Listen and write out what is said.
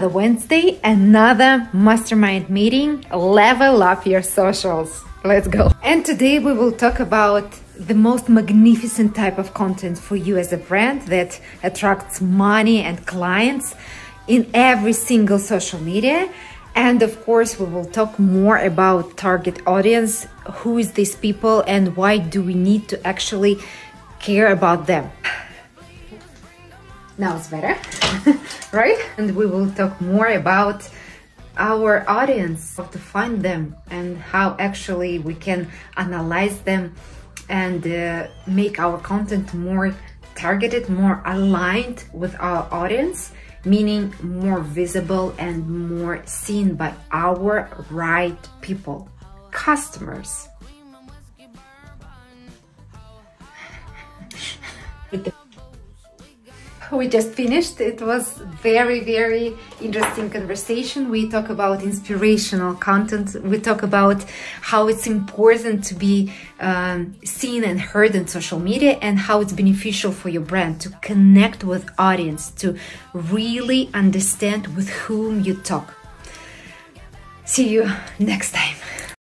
The Wednesday, another mastermind meeting, level up your socials. Let's go. And today we will talk about the most magnificent type of content for you as a brand that attracts money and clients in every single social media. And of course, we will talk more about target audience, who is these people and why do we need to actually care about them. Now it's better, right? And we will talk more about our audience, how to find them and how actually we can analyze them and make our content more targeted, more aligned with our audience, meaning more visible and more seen by our right people, customers. We just finished. It was very, very interesting conversation. We talk about inspirational content. We talk about how it's important to be seen and heard in social media and how it's beneficial for your brand to connect with audience, to really understand with whom you talk. See you next time.